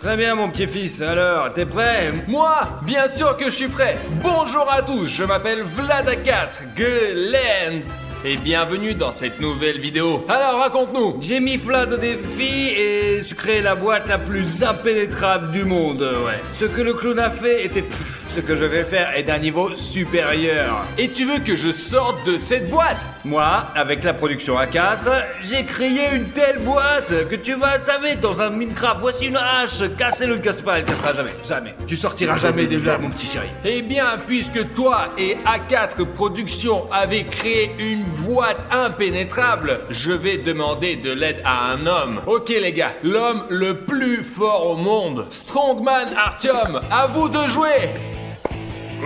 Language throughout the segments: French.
Très bien mon petit-fils, alors, t'es prêt? Moi, bien sûr que je suis prêt. Bonjour à tous, je m'appelle Vlad A4, GUELENT, et bienvenue dans cette nouvelle vidéo. Alors raconte-nous. J'ai mis Vlad au défi et je crée la boîte la plus impénétrable du monde, ouais. Ce que le clown a fait était... ce que je vais faire est d'un niveau supérieur. Et tu veux que je sorte de cette boîte? Moi, avec la production A4, j'ai créé une telle boîte que tu vas saver dans un Minecraft. Voici une hache, cassez-le, casse pas, elle cassera jamais, jamais. Tu sortiras jamais de là, mon petit chéri. Eh bien, puisque toi et A4 Production avez créé une boîte impénétrable, je vais demander de l'aide à un homme. Ok les gars, l'homme le plus fort au monde, Strongman Artyom, à vous de jouer.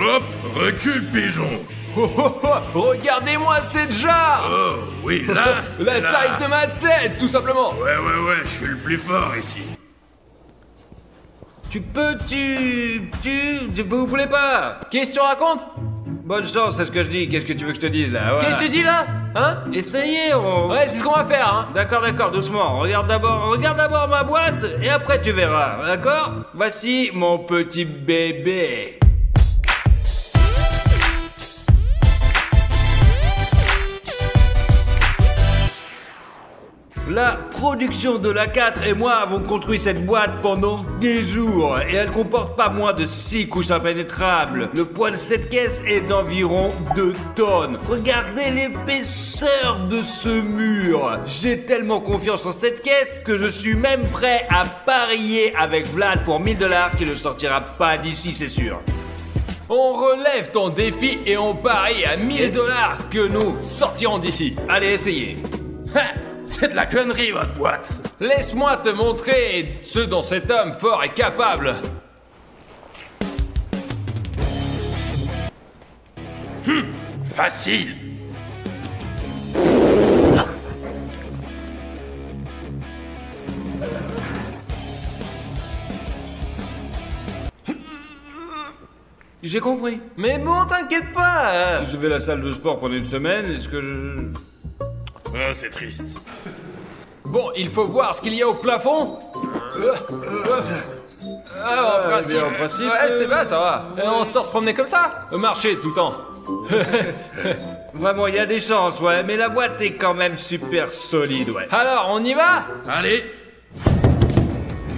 Hop, recule pigeon. Oh, oh, oh, regardez-moi cette jarre. Oh, oui, là. La là. Taille de ma tête, tout simplement. Ouais, je suis le plus fort ici. Vous voulez pas? Qu'est-ce que tu racontes? Bonne chance, c'est ce que je dis. Qu'est-ce que tu veux que je te dise là? Qu'est-ce que tu dis là? Hein? Essayez, on... Ouais, c'est ce qu'on va faire, hein. D'accord, doucement. Regarde d'abord ma boîte et après tu verras, d'accord? Voici mon petit bébé. La production de l'A4 et moi avons construit cette boîte pendant des jours et elle comporte pas moins de 6 couches impénétrables. Le poids de cette caisse est d'environ 2 tonnes. Regardez l'épaisseur de ce mur. J'ai tellement confiance en cette caisse que je suis même prêt à parier avec Vlad pour 1000 $ qu'il ne sortira pas d'ici, c'est sûr. On relève ton défi et on parie à 1000 $ que nous sortirons d'ici. Allez, essayez. C'est de la connerie, votre boîte. Laisse-moi te montrer ce dont cet homme fort est capable. Facile. J'ai compris. Mais bon, t'inquiète pas. Si je vais à la salle de sport pendant une semaine, est-ce que je... Oh, c'est triste. Bon, il faut voir ce qu'il y a au plafond. Ah, en principe... Ouais, c'est pas, ça va. Ouais. On sort se promener comme ça. Marcher tout le temps. Vraiment, il y a des chances, ouais. Mais la boîte est quand même super solide, ouais. Alors, on y va? Allez.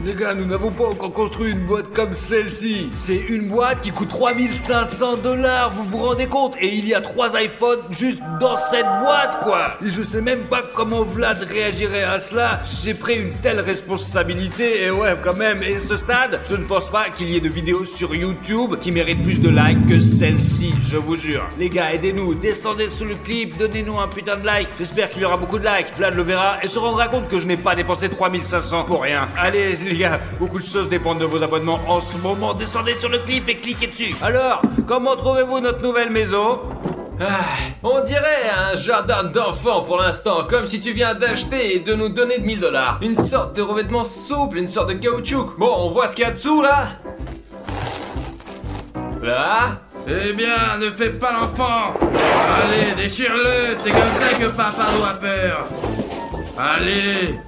Les gars, nous n'avons pas encore construit une boîte comme celle-ci. C'est une boîte qui coûte 3500 $, vous vous rendez compte? Et il y a 3 iPhones juste dans cette boîte, quoi. Et je sais même pas comment Vlad réagirait à cela. J'ai pris une telle responsabilité, et ouais, quand même. Et à ce stade, je ne pense pas qu'il y ait de vidéos sur YouTube qui méritent plus de likes que celle-ci, je vous jure. Les gars, aidez-nous, descendez sous le clip, donnez-nous un putain de like. J'espère qu'il y aura beaucoup de likes. Vlad le verra et se rendra compte que je n'ai pas dépensé 3500 pour rien. Allez, les gars, beaucoup de choses dépendent de vos abonnements en ce moment. Descendez sur le clip et cliquez dessus. Alors, comment trouvez-vous notre nouvelle maison? On dirait un jardin d'enfants pour l'instant, comme si tu viens d'acheter et de nous donner de 1000 $. Une sorte de revêtement souple, une sorte de caoutchouc. Bon, on voit ce qu'il y a dessous, là. Là. Eh bien, ne fais pas l'enfant. Allez, déchire-le, c'est comme ça que papa doit faire. Allez.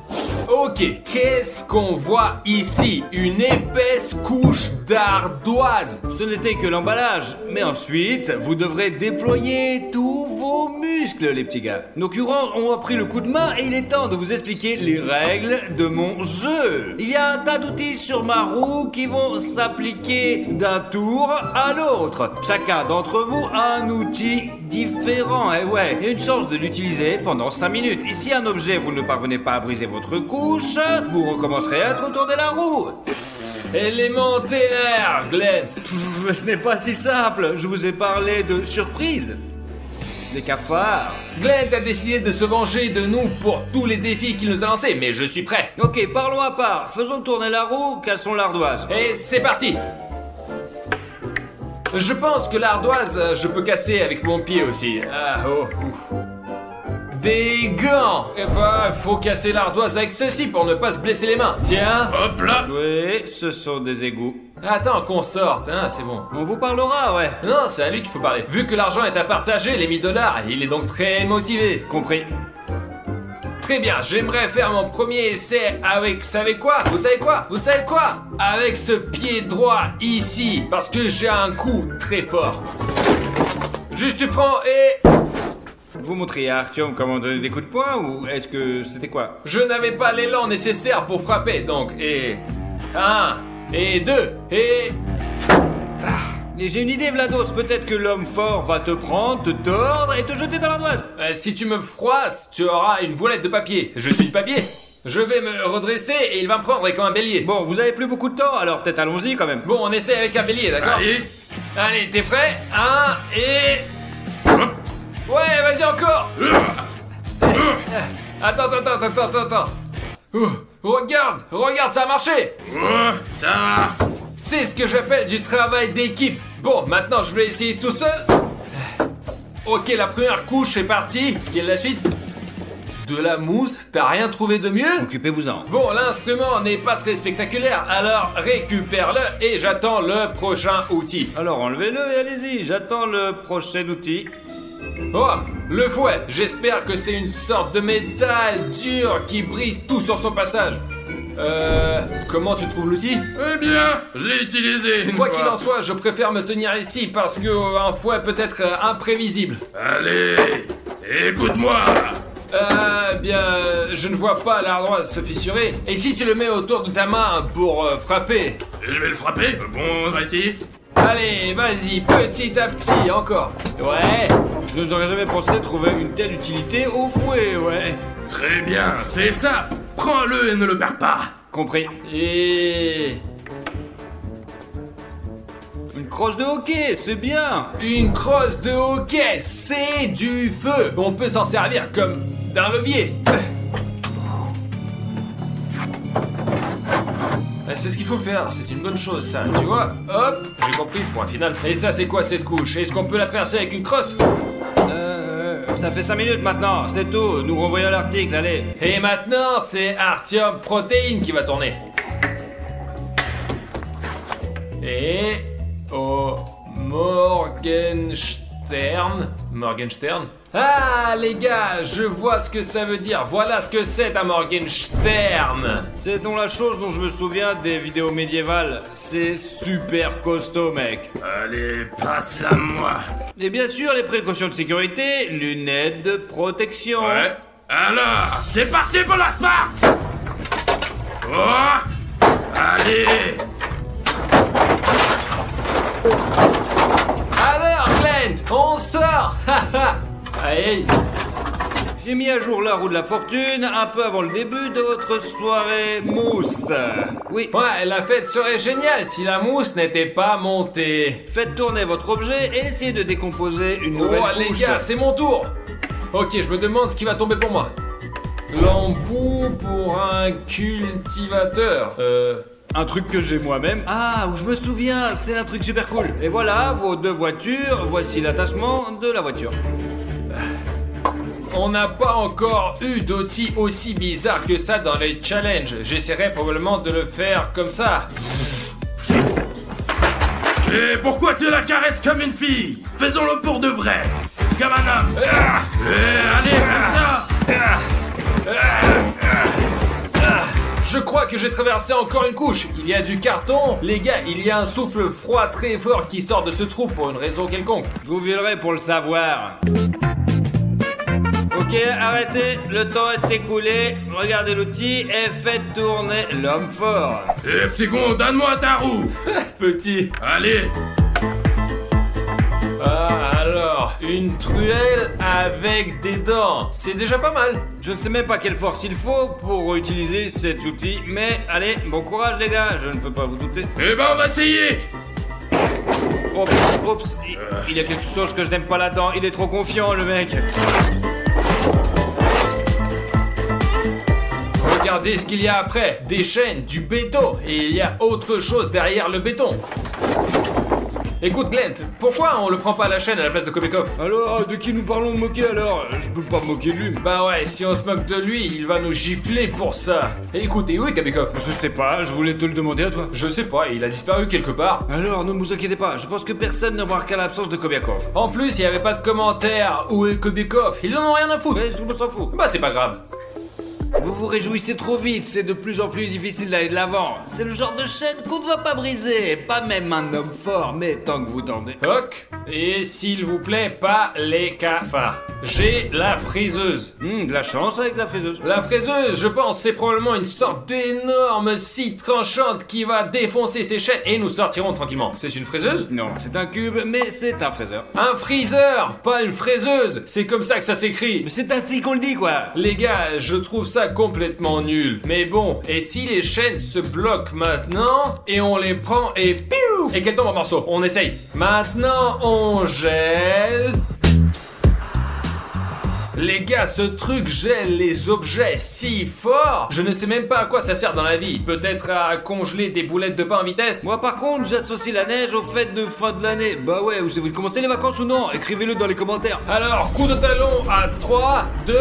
Ok, qu'est-ce qu'on voit ici? Une épaisse couche d'ardoise. Ce n'était que l'emballage, mais ensuite, vous devrez déployer tous vos muscles, les petits gars. Nos concurrents ont appris le coup de main et il est temps de vous expliquer les règles de mon jeu. Il y a un tas d'outils sur ma roue qui vont s'appliquer d'un tour à l'autre. Chacun d'entre vous a un outil différent, et ouais, et une chance de l'utiliser pendant 5 minutes. Et si un objet, vous ne parvenez pas à briser votre couche, vous recommencerez à être autour de la roue. Élémentaire, Glenn. Ce n'est pas si simple, je vous ai parlé de surprise. Des cafards. Glenn a décidé de se venger de nous pour tous les défis qu'il nous a lancés, mais je suis prêt. Ok, parlons à part, faisons tourner la roue, cassons l'ardoise. Et c'est parti. Je pense que l'ardoise, je peux casser avec mon pied aussi. Ah, oh, ouf. Des gants. Eh ben, faut casser l'ardoise avec ceci pour ne pas se blesser les mains. Tiens. Hop là. Oui, ce sont des égouts. Attends qu'on sorte, hein, c'est bon. On vous parlera, ouais. Non, c'est à lui qu'il faut parler. Vu que l'argent est à partager, les 1000 $, il est donc très motivé. Compris. Très bien, j'aimerais faire mon premier essai avec, vous savez quoi? Avec ce pied droit ici, parce que j'ai un coup très fort. Juste tu prends et... Vous montrez à Artyom comment donner des coups de poing ou est-ce que c'était quoi? Je n'avais pas l'élan nécessaire pour frapper, donc, et... 1, et 2, et... J'ai une idée, Vlados, peut-être que l'homme fort va te prendre, te tordre et te jeter dans l'ardoise. Si tu me froisses, tu auras une boulette de papier. Je suis de papier. Je vais me redresser et il va me prendre comme un bélier. Bon, vous avez plus beaucoup de temps, alors peut-être allons-y quand même. Bon, on essaie avec un bélier, d'accord? Allez, t'es prêt? 1 et... Hop. Ouais, vas-y encore. Attends. Ouh, regarde, ça a marché. Ça va. C'est ce que j'appelle du travail d'équipe. Bon, maintenant je vais essayer tout seul. Ok, la première couche est partie. Quelle est la suite? De la mousse, t'as rien trouvé de mieux? Occupez-vous-en. Bon, l'instrument n'est pas très spectaculaire, alors récupère-le et j'attends le prochain outil. Alors enlevez-le et allez-y, j'attends le prochain outil. Oh, le fouet. J'espère que c'est une sorte de métal dur qui brise tout sur son passage. Comment tu trouves l'outil? Eh bien, je l'ai utilisé une fois. Quoi qu'il en soit, je préfère me tenir ici parce que un fouet peut être imprévisible. Allez, écoute-moi. Bien, je ne vois pas l'ardoise se fissurer. Et si tu le mets autour de ta main pour frapper? Je vais le frapper. Bon, on va essayer. Allez, vas-y, petit à petit, encore. Ouais. Je n'aurais jamais pensé trouver une telle utilité au fouet, ouais. Très bien, c'est ça. Prends-le et ne le perds pas. Compris. Et... une crosse de hockey, c'est bien. Une crosse de hockey, c'est du feu. On peut s'en servir comme d'un levier. C'est ce qu'il faut faire, c'est une bonne chose ça, tu vois. Hop, j'ai compris, point final. Et ça c'est quoi cette couche? Est-ce qu'on peut la traverser avec une crosse? Ça fait 5 minutes maintenant, c'est tout, nous renvoyons l'article, allez. Et maintenant, c'est Artyom Protéine qui va tourner. Et... oh... Morgenstern... Morgenstern? Ah les gars, je vois ce que ça veut dire, voilà ce que c'est un Morgenstern. C'est donc la chose dont je me souviens des vidéos médiévales, c'est super costaud mec. Allez, passe-la moi. Et bien sûr les précautions de sécurité, lunettes de protection. Ouais, alors, c'est parti pour la Sparte. Oh, allez. Alors Glent, on sort. Aïe. J'ai mis à jour la roue de la fortune un peu avant le début de votre soirée mousse. Oui. Ouais, la fête serait géniale si la mousse n'était pas montée. Faites tourner votre objet et essayez de décomposer une nouvelle couche. Oh les gars, c'est mon tour. Ok, je me demande ce qui va tomber pour moi. L'embout pour un cultivateur. Un truc que j'ai moi-même. Ah, je me souviens, c'est un truc super cool. Et voilà, vos deux voitures, voici l'attachement de la voiture. On n'a pas encore eu d'outil aussi bizarre que ça dans les challenges. J'essaierai probablement de le faire comme ça. Et pourquoi tu la caresses comme une fille? Faisons-le pour de vrai, comme un homme. Allez, comme ça. Je crois que j'ai traversé encore une couche. Il y a du carton. Les gars, il y a un souffle froid très fort qui sort de ce trou pour une raison quelconque. Vous viendrez pour le savoir. Ok, arrêtez, le temps est écoulé, regardez l'outil et faites tourner l'homme fort. Eh petit con, donne-moi ta roue. Petit. Allez. Alors, une truelle avec des dents, c'est déjà pas mal. Je ne sais même pas quelle force il faut pour utiliser cet outil, mais allez, bon courage les gars, je ne peux pas vous douter. Eh ben on va essayer. Oups, il y a quelque chose que je n'aime pas là-dedans, il est trop confiant le mec. Regardez ce qu'il y a après, des chaînes, du béton, et il y a autre chose derrière le béton. Écoute Glent, pourquoi on le prend pas à la chaîne à la place de Kobyakov? Alors, de qui nous parlons de moquer alors? Je peux pas me moquer de lui. Bah ouais, si on se moque de lui, il va nous gifler pour ça. Écoutez, où est Kobyakov? Je sais pas, je voulais te le demander à toi. Je sais pas, il a disparu quelque part. Alors, ne vous inquiétez pas, je pense que personne ne remarquera l'absence de Kobyakov. En plus, il y avait pas de commentaire, où est Kobyakov? Ils en ont rien à foutre. Mais tout le monde s'en fout. Bah c'est pas grave. Vous vous réjouissez trop vite, c'est de plus en plus difficile d'aller de l'avant. C'est le genre de chaîne qu'on ne va pas briser, pas même un homme fort, mais tant que vous tendez. Hoc, et s'il vous plaît, pas les cafards. J'ai la friseuse. De la chance avec la friseuse. La friseuse, je pense, c'est probablement une sorte d'énorme scie tranchante qui va défoncer ces chaînes et nous sortirons tranquillement. C'est une fraiseuse? Non, c'est un cube, mais c'est un fraiseur. Un friseur, pas une fraiseuse. C'est comme ça que ça s'écrit. C'est ainsi qu'on le dit, quoi. Les gars, je trouve ça complètement nul. Mais bon, et si les chaînes se bloquent maintenant et on les prend et piou, et qu'elles tombent en morceaux? On essaye. Maintenant, on gèle. Les gars, ce truc gèle les objets si fort. Je ne sais même pas à quoi ça sert dans la vie. Peut-être à congeler des boulettes de pain en vitesse. Moi par contre, j'associe la neige aux fêtes de fin de l'année. Bah ouais, vous avez commencé les vacances ou non? Écrivez-le dans les commentaires. Alors, coup de talon à 3, 2...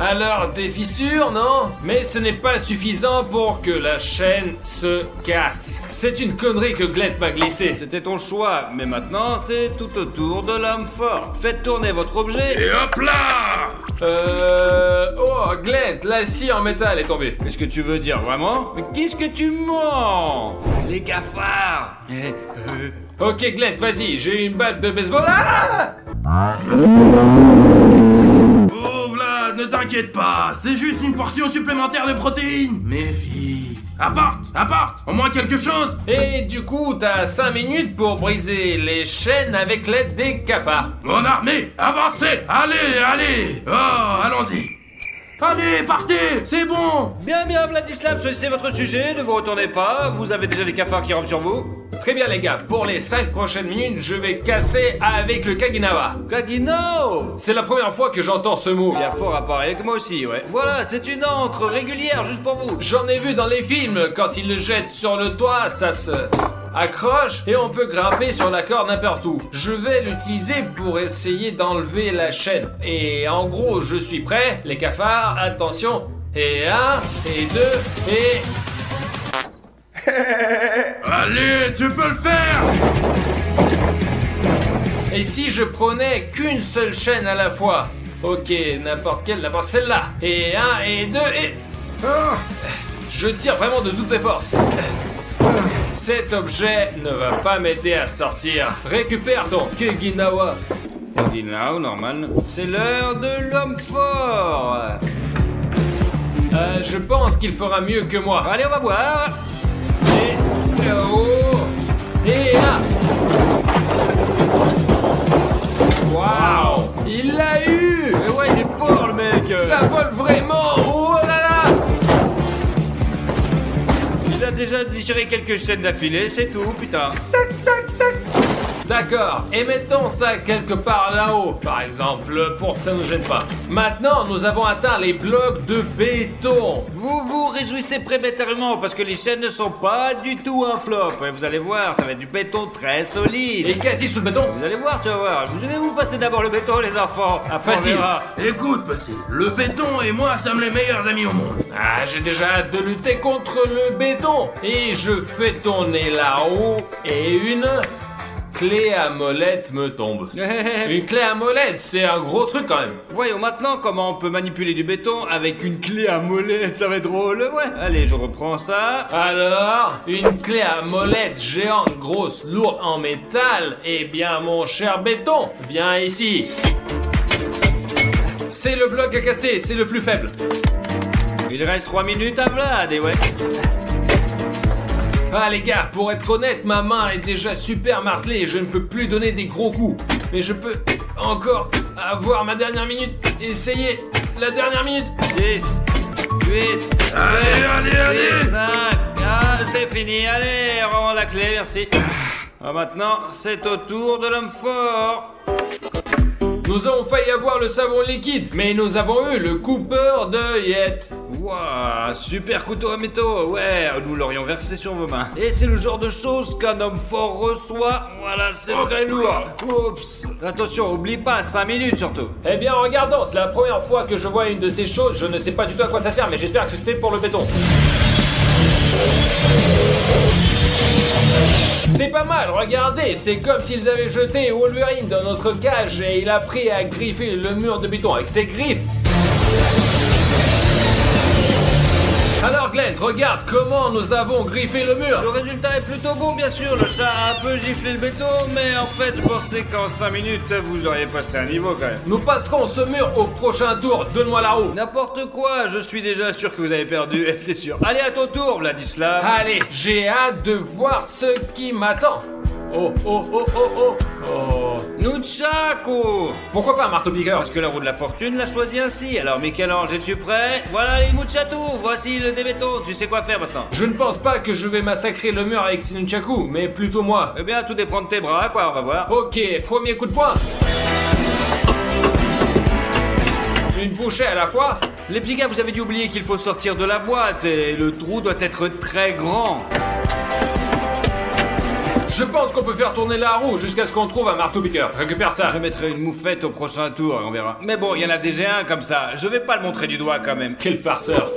Alors, des fissures, non? Mais ce n'est pas suffisant pour que la chaîne se casse. C'est une connerie que Glent m'a glissée. C'était ton choix, mais maintenant, c'est tout autour de l'homme fort. Faites tourner votre objet... Et hop là! Oh, Glent, la scie en métal est tombée. Qu'est-ce que tu veux dire, vraiment? Mais qu'est-ce que tu mens? Les cafards. Ok, Glent, vas-y, j'ai une batte de baseball... Ah! Ne t'inquiète pas, c'est juste une portion supplémentaire de protéines. Mes filles, apporte, au moins quelque chose. Et du coup, t'as 5 minutes pour briser les chaînes avec l'aide des cafards. Mon armée, avancez, allez, oh, allons-y. Allez, partez, c'est bon. Bien, Vladislav, choisissez votre sujet, ne vous retournez pas, vous avez déjà des cafards qui rampent sur vous. Très bien les gars, pour les 5 prochaines minutes, je vais casser avec le Kaginawa. Kaginawa! C'est la première fois que j'entends ce mot. Il y a fort à parler avec moi aussi, ouais. Voilà, c'est une encre régulière juste pour vous. J'en ai vu dans les films, quand ils le jettent sur le toit, ça se... accroche et on peut grimper sur la corde n'importe où. Je vais l'utiliser pour essayer d'enlever la chaîne. Et en gros, je suis prêt, les cafards, attention. Et 1, et 2, et... Allez, tu peux le faire! Et si je prenais qu'une seule chaîne à la fois? Ok, n'importe quelle, d'abord celle-là. Et 1, et 2, et... Ah. Je tire vraiment de toutes mes forces. Ah. Cet objet ne va pas m'aider à sortir. Récupère ton Kaginawa. Kaginawa, normal. C'est l'heure de l'homme fort. Je pense qu'il fera mieux que moi. Allez, on va voir. Et là. Waouh, il l'a eu. Mais ouais, il est fort le mec. Ça vole vraiment. Oh là là. Il a déjà digéré quelques chaînes d'affilée, c'est tout, putain. Tac. D'accord, et mettons ça quelque part là-haut, par exemple, pour que ça ne nous gêne pas. Maintenant, nous avons atteint les blocs de béton. Vous vous réjouissez prématurément parce que les chaînes ne sont pas du tout un flop. Et vous allez voir, ça va être du béton très solide. Et quasi sous le béton. Vous allez voir, tu vas voir. Je vais vous passer d'abord le béton, les enfants. Ah, facile. Écoute, petit, le béton et moi sommes les meilleurs amis au monde. Ah, j'ai déjà hâte de lutter contre le béton. Et je fais tourner là-haut et une... clé à molette me tombe. Une clé à molette, c'est un gros truc quand même. Voyons maintenant comment on peut manipuler du béton avec une clé à molette, ça va être drôle, ouais. Allez, je reprends ça. Alors, une clé à molette géante, grosse, lourde, en métal. Eh bien, mon cher béton, viens ici. C'est le bloc à casser, c'est le plus faible. Il reste 3 minutes à Vlad, et ouais. Ah les gars, pour être honnête, ma main est déjà super martelée et je ne peux plus donner des gros coups. Mais je peux encore avoir ma dernière minute. Essayez la dernière minute. 10, 8, allez, 5, ah, c'est fini, allez, rends la clé, merci. Ah, maintenant, c'est au tour de l'homme fort. Nous avons failli avoir le savon liquide, mais nous avons eu le coupeur d'œillettes. Waouh, super couteau à métaux, ouais, nous l'aurions versé sur vos mains. Et c'est le genre de choses qu'un homme fort reçoit, voilà, c'est très lourd. Oups, attention, oublie pas, 5 minutes surtout. Eh bien, regardons, c'est la première fois que je vois une de ces choses, je ne sais pas du tout à quoi ça sert, mais j'espère que c'est pour le béton. C'est pas mal, regardez, c'est comme s'ils avaient jeté Wolverine dans notre cage et il a pris à griffer le mur de béton avec ses griffes. Alors Glent, regarde comment nous avons griffé le mur. Le résultat est plutôt bon, bien sûr. Le chat a un peu giflé le béton, mais en fait, je pensais qu'en 5 minutes, vous auriez passé un niveau quand même. Nous passerons ce mur au prochain tour. Donne-moi la roue. N'importe quoi, je suis déjà sûr que vous avez perdu, c'est sûr. Allez, à ton tour, Vladislav. Allez, j'ai hâte de voir ce qui m'attend. Oh, oh, oh, oh, oh, oh. Nunchaku. Pourquoi pas un marteau-piqueur? Parce que la roue de la fortune l'a choisi ainsi. Alors Michel-Ange, es-tu prêt? Voilà les Nunchaku, voici le débéton, tu sais quoi faire maintenant. Je ne pense pas que je vais massacrer le mur avec ces Nunchaku, mais plutôt moi. Eh bien, tout dépend de tes bras, quoi, on va voir. Ok, premier coup de poing. Une bouchée à la fois. Les petits gars, vous avez dû oublier qu'il faut sortir de la boîte et le trou doit être très grand. Je pense qu'on peut faire tourner la roue jusqu'à ce qu'on trouve un marteau-piqueur. Récupère ça. Je mettrai une moufette au prochain tour et on verra. Mais bon, il y en a déjà un comme ça. Je vais pas le montrer du doigt quand même. Quel farceur.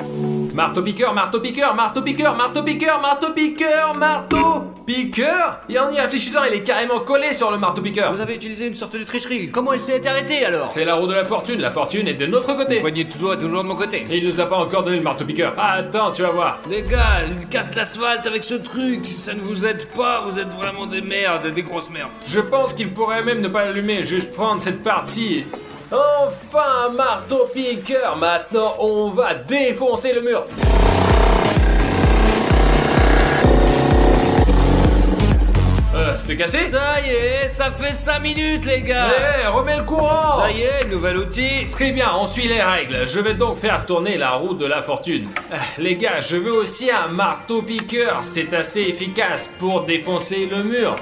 Marteau-piqueur, marteau-piqueur, marteau-piqueur, marteau-piqueur, marteau-piqueur, marteau-piqueur. Et en y réfléchissant, il est carrément collé sur le marteau-piqueur. Vous avez utilisé une sorte de tricherie. Comment elle s'est arrêtée alors? C'est la roue de la fortune. La fortune est de notre côté. Vous poignez toujours de mon côté. Et il nous a pas encore donné le marteau-piqueur. Attends, tu vas voir. Les gars, ils cassent l'asphalte avec ce truc. Ça ne vous aide pas. Vous êtes vraiment des merdes, des grosses merdes. Je pense qu'il pourrait même ne pas l'allumer, juste prendre cette partie. Enfin, marteau-piqueur. Maintenant, on va défoncer le mur. C'est cassé? Ça y est, ça fait 5 minutes les gars. Eh, remets le courant. Ça y est, nouvel outil. Très bien, on suit les règles. Je vais donc faire tourner la roue de la fortune. Les gars, je veux aussi un marteau-piqueur. C'est assez efficace pour défoncer le mur.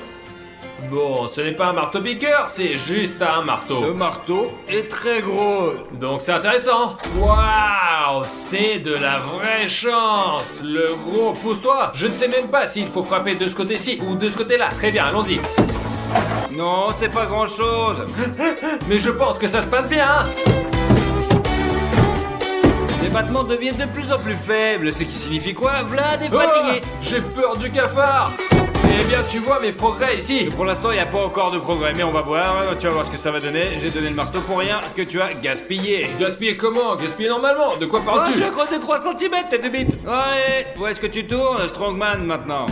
Bon, ce n'est pas un marteau-piqueur, c'est juste un marteau. Le marteau est très gros. Donc c'est intéressant. Waouh, c'est de la vraie chance. Le gros, pousse-toi. Je ne sais même pas s'il faut frapper de ce côté-ci ou de ce côté-là. Très bien, allons-y. Non, c'est pas grand-chose. Mais je pense que ça se passe bien. Les battements deviennent de plus en plus faibles. Ce qui signifie quoi? Vlad est fatigué. Oh, j'ai peur du cafard. Eh bien, tu vois mes progrès ici. Pour l'instant, il n'y a pas encore de progrès, mais on va voir. Tu vas voir ce que ça va donner. J'ai donné le marteau pour rien que tu as gaspillé. Gaspillé comment? Gaspillé normalement. De quoi parles-tu? Tu as creusé 3 cm, tête de bite. Allez, où est-ce que tu tournes, Strongman, maintenant?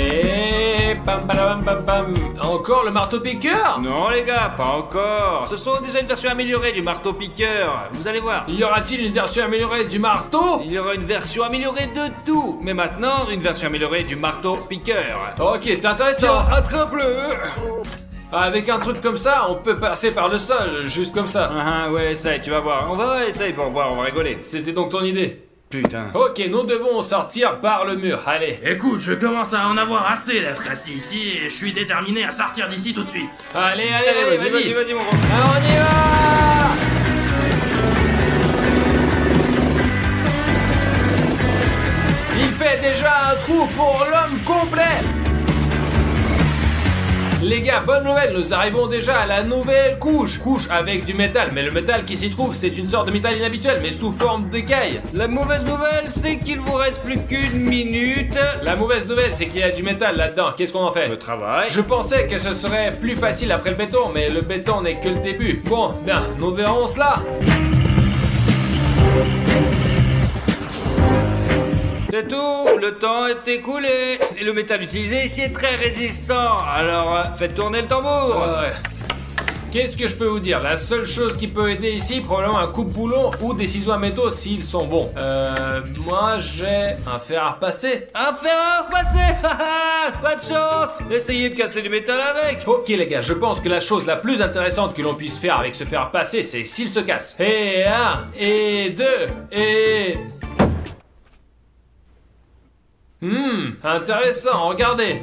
Et pam pam pam pam. Encore le marteau-piqueur? Non les gars, pas encore. Ce sont déjà une version améliorée du marteau-piqueur. Vous allez voir. Y aura-t-il une version améliorée du marteau? Il y aura une version améliorée de tout. Mais maintenant, une version améliorée du marteau-piqueur. Ok, c'est intéressant. Attrape-le. Avec un truc comme ça, on peut passer par le sol, juste comme ça. Ah ouais, essaye, tu vas voir. On va essayer pour voir, on va rigoler. C'était donc ton idée? Putain. Ok, nous devons sortir par le mur, allez. Écoute, je commence à en avoir assez d'être assis ici et je suis déterminé à sortir d'ici tout de suite. Allez, allez, allez, vas-y, mon grand. Alors on y va. Il fait déjà un trou pour l'homme complet. Les gars, bonne nouvelle, nous arrivons déjà à la nouvelle couche. Couche avec du métal, mais le métal qui s'y trouve, c'est une sorte de métal inhabituel, mais sous forme d'écaille. La mauvaise nouvelle, c'est qu'il vous reste plus qu'1 minute. La mauvaise nouvelle, c'est qu'il y a du métal là-dedans. Qu'est-ce qu'on en fait? Le travail. Je pensais que ce serait plus facile après le béton, mais le béton n'est que le début. Bon, bien, nous verrons cela. C'est tout, le temps est écoulé. Et le métal utilisé ici est très résistant. Alors, faites tourner le tambour. Qu'est-ce que je peux vous dire? La seule chose qui peut aider ici, probablement un coupe-boulon ou des ciseaux à métaux s'ils sont bons. Moi j'ai un fer à repasser. Un fer à repasser? Pas de chance! Essayez de casser du métal avec. Ok les gars, je pense que la chose la plus intéressante que l'on puisse faire avec ce fer à repasser, c'est s'il se casse. Et 1, et 2, et... intéressant, regardez.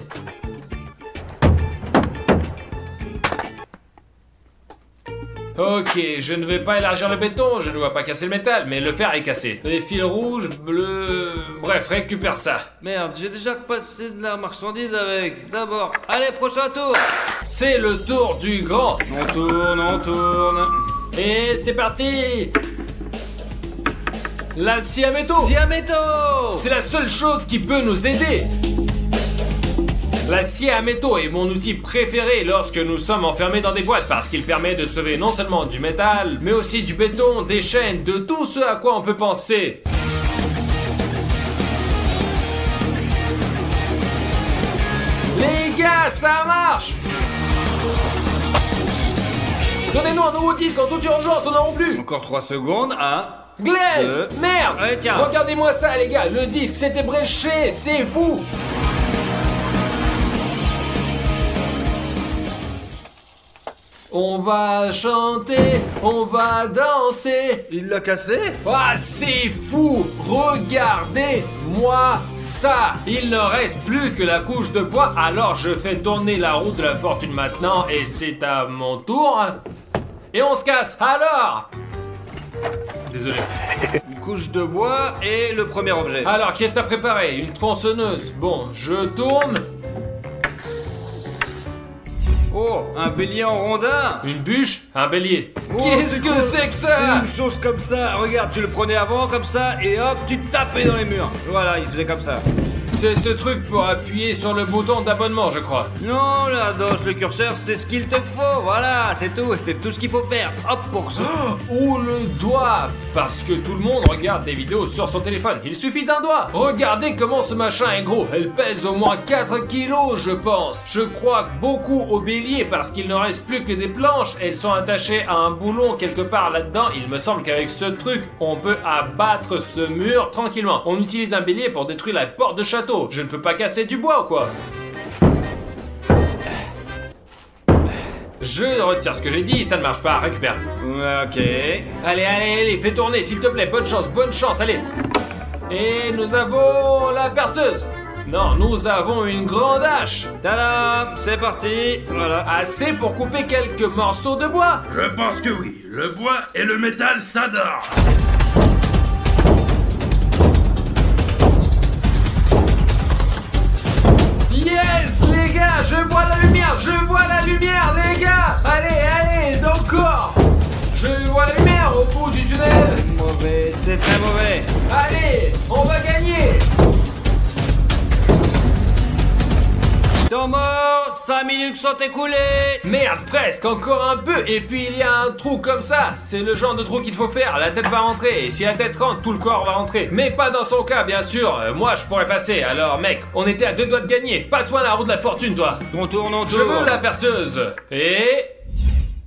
Ok, je ne vais pas élargir le béton, je ne dois pas casser le métal, mais le fer est cassé. Les fils rouges, bleus... Bref, récupère ça. Merde, j'ai déjà repassé de la marchandise avec. D'abord, allez, prochain tour. C'est le tour du grand. On tourne, on tourne. Et c'est parti. La scie à métaux. C'est la seule chose qui peut nous aider. La scie à métaux est mon outil préféré lorsque nous sommes enfermés dans des boîtes parce qu'il permet de sauver non seulement du métal, mais aussi du béton, des chaînes, de tout ce à quoi on peut penser. Les gars, ça marche! Donnez-nous un nouveau disque en toute urgence, on n'en a plus! Encore 3 secondes, 1... Glenn! Merde! Tiens. Regardez-moi ça, les gars, le disque s'était bréché, c'est fou! On va chanter, on va danser... Il l'a cassé? Ah, c'est fou! Regardez-moi ça! Il ne reste plus que la couche de bois, alors je fais tourner la roue de la fortune maintenant, et c'est à mon tour... Et on se casse, alors! Désolé. Une couche de bois et le premier objet. Alors, qu'est-ce que t'as préparé? Une tronçonneuse. Bon, je tourne. Oh, un bélier en rondin. Une bûche, un bélier. Oh, qu'est-ce que c'est que ça? C'est une chose comme ça. Regarde, tu le prenais avant comme ça et hop, tu tapais dans les murs. Voilà, il faisait comme ça. C'est ce truc pour appuyer sur le bouton d'abonnement, je crois. Non, la doche, le curseur, c'est ce qu'il te faut. Voilà, c'est tout ce qu'il faut faire. Hop pour ça. Ou le doigt, parce que tout le monde regarde des vidéos sur son téléphone. Il suffit d'un doigt. Regardez comment ce machin est gros. Elle pèse au moins 4 kilos, je pense. Je crois beaucoup au bélier, parce qu'il ne reste plus que des planches. Elles sont attachées à un boulon quelque part là-dedans. Il me semble qu'avec ce truc, on peut abattre ce mur tranquillement. On utilise un bélier pour détruire la porte de château. Je ne peux pas casser du bois ou quoi? Je retire ce que j'ai dit, ça ne marche pas, récupère. Ok. Allez, fais tourner, s'il te plaît, bonne chance, allez. Et nous avons la perceuse. Non, nous avons une grande hache. Tadam, c'est parti. Voilà. Assez pour couper quelques morceaux de bois. Je pense que oui, le bois et le métal s'adorent. Yes, les gars, je vois la lumière, les gars. Allez, encore. Je vois la lumière au bout du tunnel. C'est très mauvais. Allez, on va gagner. Temps mort, 5 minutes sont écoulées. Merde, presque, encore un peu. Et puis il y a un trou comme ça. C'est le genre de trou qu'il faut faire, la tête va rentrer. Et si la tête rentre, tout le corps va rentrer. Mais pas dans son cas, bien sûr. Moi, je pourrais passer. Alors mec, on était à 2 doigts de gagner. Passe-moi la roue de la fortune, toi. On tourne. Je veux la perceuse. Et...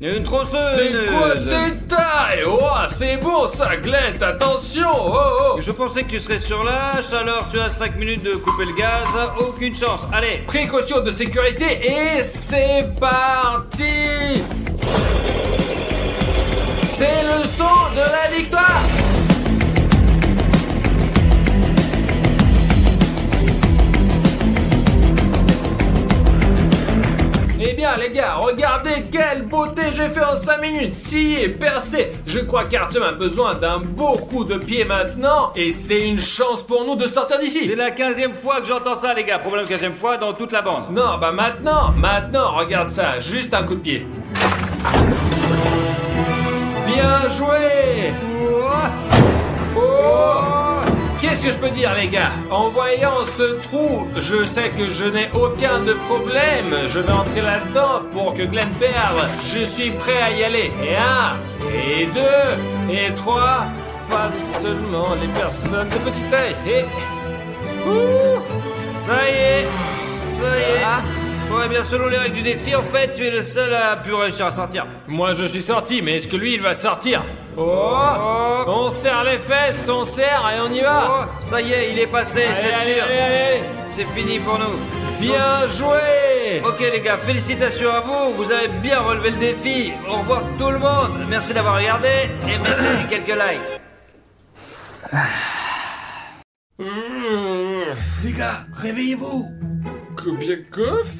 une trosseuse. C'est quoi cette taille? Oh, c'est beau ça, Glenn, attention. Oh. Je pensais que tu serais sur l'âge, alors tu as 5 minutes de couper le gaz, aucune chance, allez. Précaution de sécurité et c'est parti. C'est le son de la victoire. Eh bien les gars, regardez quelle beauté j'ai fait en 5 minutes, scier, percer. Je crois qu'Artyom a besoin d'un beau coup de pied maintenant et c'est une chance pour nous de sortir d'ici. C'est la 15e fois que j'entends ça les gars, problème 15e fois dans toute la bande. Non, bah maintenant, regarde ça, juste un coup de pied. Bien joué. Qu'est-ce que je peux dire les gars? En voyant ce trou, je sais que je n'ai aucun de problème. Je vais entrer là-dedans pour que Glenn perde. Je suis prêt à y aller. Et 1, et 2, et 3. Pas seulement les personnes de petite taille. Et... ouh, ça y est. Ouais, bien selon les règles du défi, en fait, tu es le seul à pu réussir à sortir. Moi, je suis sorti, mais est-ce que lui, il va sortir? Oh. On serre les fesses, on serre et on y va. Oh. Ça y est, il est passé, c'est sûr. Allez. C'est fini pour nous. Bien joué. Ok les gars, félicitations à vous. Vous avez bien relevé le défi. Au revoir tout le monde. Merci d'avoir regardé et mettez quelques likes. Les gars, réveillez-vous. Kobyakov?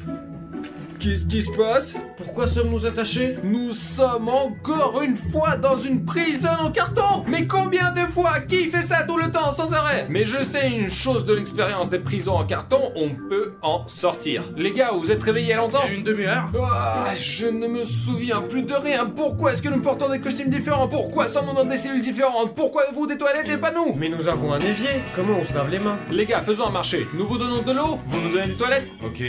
Qu'est-ce qui se passe? Pourquoi sommes-nous attachés? Nous sommes encore une fois dans une prison en carton. Mais combien de fois? Qui fait ça tout le temps, sans arrêt? Mais je sais une chose de l'expérience des prisons en carton, on peut en sortir. Les gars, vous êtes réveillés il y a longtemps? Une demi-heure. Oh, je ne me souviens plus de rien. Pourquoi est-ce que nous portons des costumes différents? Pourquoi sommes-nous dans des cellules différentes? Pourquoi vous des toilettes et pas nous? Mais nous avons un évier. Comment on se lave les mains? Les gars, faisons un marché. Nous vous donnons de l'eau, vous nous donnez des toilettes. Ok.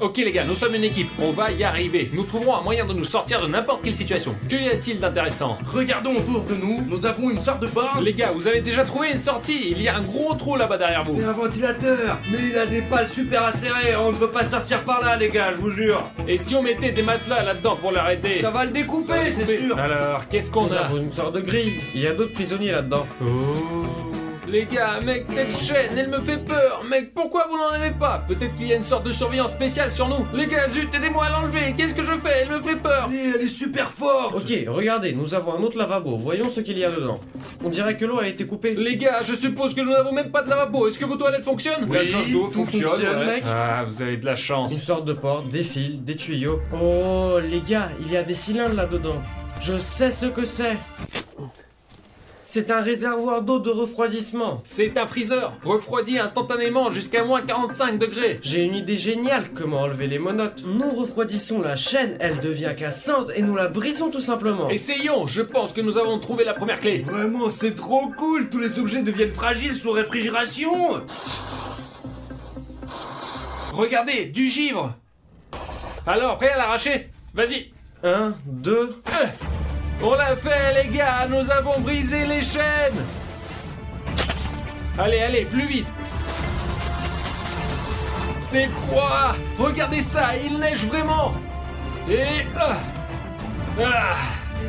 Ok les gars, nous sommes une équipe, on va y arriver. Nous trouverons un moyen de nous sortir de n'importe quelle situation. Que y a-t-il d'intéressant? Regardons autour de nous, nous avons une sorte de bar. Les gars, vous avez déjà trouvé une sortie, il y a un gros trou là-bas derrière vous. C'est un ventilateur, mais il a des pales super acérées, on ne peut pas sortir par là les gars, je vous jure. Et si on mettait des matelas là-dedans pour l'arrêter? Ça va le découper, c'est sûr. Alors, qu'est-ce qu'on a? Nous avons une sorte de grille, il y a d'autres prisonniers là-dedans. Oh... Les gars, mec, cette chaîne, elle me fait peur. Mec, pourquoi vous n'en avez pas? Peut-être qu'il y a une sorte de surveillance spéciale sur nous. Les gars, zut, aidez-moi à l'enlever. Qu'est-ce que je fais? Elle me fait peur. Elle est super forte. Ok, regardez, nous avons un autre lavabo. Voyons ce qu'il y a dedans. On dirait que l'eau a été coupée. Les gars, je suppose que nous n'avons même pas de lavabo. Est-ce que vos toilettes fonctionnent? Oui, la chance d'eau fonctionne, ouais. Mec. Ah, vous avez de la chance. Une sorte de porte, des fils, des tuyaux. Oh, les gars, il y a des cylindres là-dedans. Je sais ce que c'est. C'est un réservoir d'eau de refroidissement. C'est un freezer, refroidi instantanément jusqu'à moins 45 degrés. J'ai une idée géniale, comment enlever les monotes. Nous refroidissons la chaîne, elle devient cassante et nous la brisons tout simplement. Essayons, je pense que nous avons trouvé la première clé. Vraiment, c'est trop cool, tous les objets deviennent fragiles sous réfrigération. Regardez, du givre. Alors, prêt à l'arracher? Vas-y. 1, 2, 1. On l'a fait les gars, nous avons brisé les chaînes. Allez, allez, plus vite. C'est froid. Regardez ça, il neige vraiment. Et...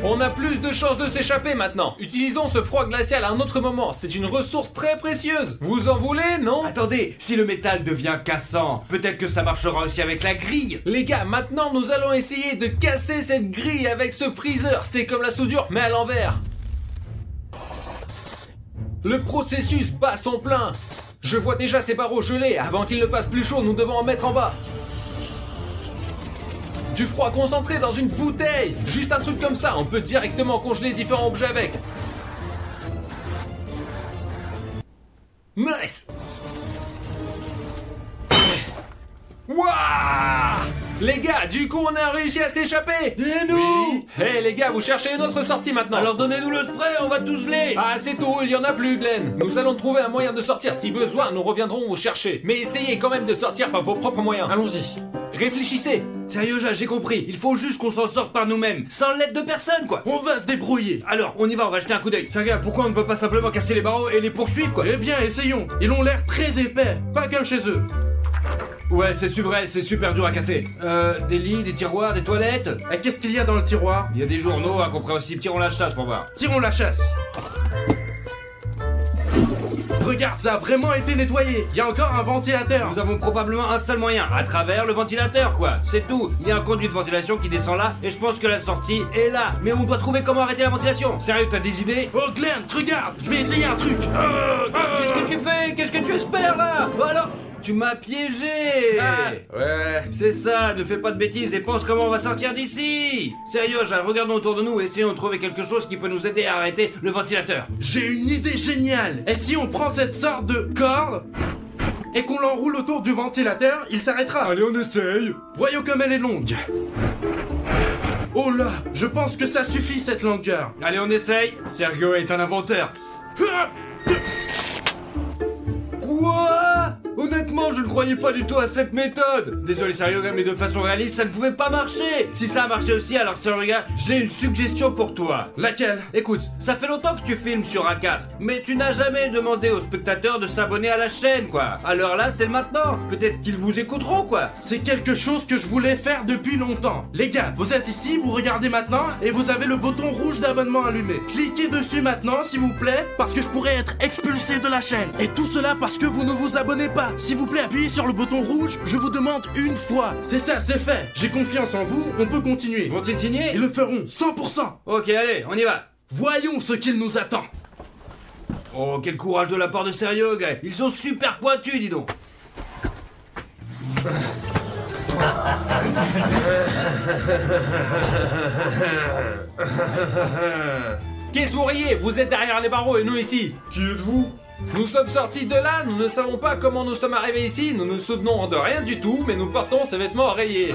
on a plus de chances de s'échapper maintenant. Utilisons ce froid glacial à un autre moment. C'est une ressource très précieuse. Vous en voulez, non? Attendez, si le métal devient cassant, peut-être que ça marchera aussi avec la grille. Les gars, maintenant nous allons essayer de casser cette grille avec ce freezer. C'est comme la soudure, mais à l'envers. Le processus bat son plein. Je vois déjà ces barreaux gelés. Avant qu'il ne fasse plus chaud, nous devons en mettre en bas. Du froid concentré dans une bouteille. Juste un truc comme ça, on peut directement congeler différents objets avec. Nice. Wouah! Les gars, du coup on a réussi à s'échapper. Et nous? Hé les gars, vous cherchez une autre sortie maintenant. Alors donnez-nous le spray, on va tout geler. Ah c'est tout, il n'y en a plus Glenn. Nous allons trouver un moyen de sortir, si besoin nous reviendrons vous chercher. Mais essayez quand même de sortir par vos propres moyens. Allons-y. Réfléchissez. Sérieux, j'ai compris. Il faut juste qu'on s'en sorte par nous-mêmes. Sans l'aide de personne, quoi. On va se débrouiller. Alors, on y va, on va jeter un coup d'œil. Saga, pourquoi on ne peut pas simplement casser les barreaux et les poursuivre, quoi? Eh bien, essayons. Ils ont l'air très épais. Pas comme chez eux. Ouais, c'est vrai, c'est super dur à casser. Des lits, des tiroirs, des toilettes. Et qu'est-ce qu'il y a dans le tiroir? Il y a des journaux, incompréhensibles. Tirons la chasse pour voir. Tirons la chasse. Regarde, ça a vraiment été nettoyé. Il y a encore un ventilateur. Nous avons probablement un seul moyen, à travers le ventilateur, quoi. C'est tout. Il y a un conduit de ventilation qui descend là, et je pense que la sortie est là. Mais on doit trouver comment arrêter la ventilation. Sérieux, t'as des idées? Oh, Glenn, regarde, je vais essayer un truc. Qu'est-ce que tu fais? Qu'est-ce que tu espères là? Alors, tu m'as piégé. Ah, ouais. C'est ça, ne fais pas de bêtises et pense comment on va sortir d'ici. Sérieux, regardons autour de nous et essayons de trouver quelque chose qui peut nous aider à arrêter le ventilateur. J'ai une idée géniale. Et si on prend cette sorte de corde et qu'on l'enroule autour du ventilateur, il s'arrêtera. Allez, on essaye. Voyons comme elle est longue. Oh là, je pense que ça suffit cette longueur. Allez, on essaye. Sergio est un inventeur. Quoi? Honnêtement, je ne croyais pas du tout à cette méthode. Désolé sérieux, mais de façon réaliste, ça ne pouvait pas marcher. Si ça a marché aussi, alors sérieux, j'ai une suggestion pour toi. Laquelle? Écoute, ça fait longtemps que tu filmes sur A4, mais tu n'as jamais demandé aux spectateurs de s'abonner à la chaîne, quoi. Alors là, c'est maintenant. Peut-être qu'ils vous écouteront, quoi. C'est quelque chose que je voulais faire depuis longtemps. Les gars, vous êtes ici, vous regardez maintenant, et vous avez le bouton rouge d'abonnement allumé. Cliquez dessus maintenant, s'il vous plaît, parce que je pourrais être expulsé de la chaîne. Et tout cela parce que vous ne vous abonnez pas. S'il vous plaît, appuyez sur le bouton rouge, je vous demande une fois. C'est ça, c'est fait. J'ai confiance en vous, on peut continuer. Vont-ils signer? Ils le feront, 100%. Ok, allez, on y va. Voyons ce qu'il nous attend. Oh, quel courage de la part de sérieux, gars. Ils sont super pointus, dis donc. Qu'est-ce que vous riez? Vous êtes derrière les barreaux et nous ici. Qui êtes-vous? Nous sommes sortis de là, nous ne savons pas comment nous sommes arrivés ici, nous ne souvenons de rien du tout, mais nous portons ces vêtements rayés.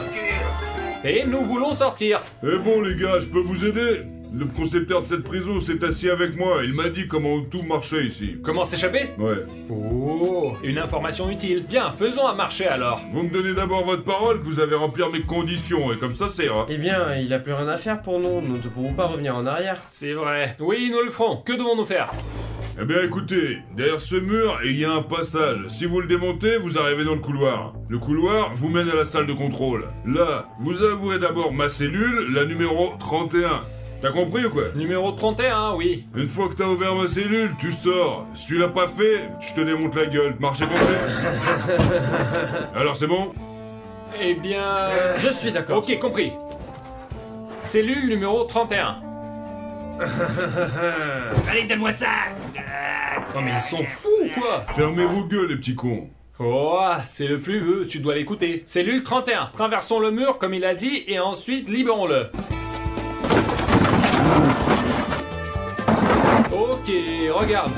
Et nous voulons sortir. Eh bon les gars, je peux vous aider? Le concepteur de cette prison s'est assis avec moi, il m'a dit comment tout marchait ici. Comment s'échapper? Ouais. Oh, une information utile. Bien, faisons un marché alors. Vous me donnez d'abord votre parole que vous avez rempli mes conditions, et comme ça c'est rare. Eh bien, il a plus rien à faire pour nous, nous ne pouvons pas revenir en arrière. C'est vrai. Oui, nous le ferons. Que devons-nous faire? Eh bien écoutez, derrière ce mur, il y a un passage. Si vous le démontez, vous arrivez dans le couloir. Le couloir vous mène à la salle de contrôle. Là, vous avouerez d'abord ma cellule, la numéro 31. T'as compris ou quoi? Numéro 31, oui. Une fois que t'as ouvert ma cellule, tu sors. Si tu l'as pas fait, je te démonte la gueule. Marché complet. Alors c'est bon? Eh bien... Je suis d'accord. Ok, compris. Cellule numéro 31. Allez, donne-moi ça! Non mais ils sont fous ou quoi? Fermez vos gueules les petits cons. Oh, c'est le plus vieux, tu dois l'écouter. Cellule 31, traversons le mur comme il a dit et ensuite libérons-le. Ok, regarde.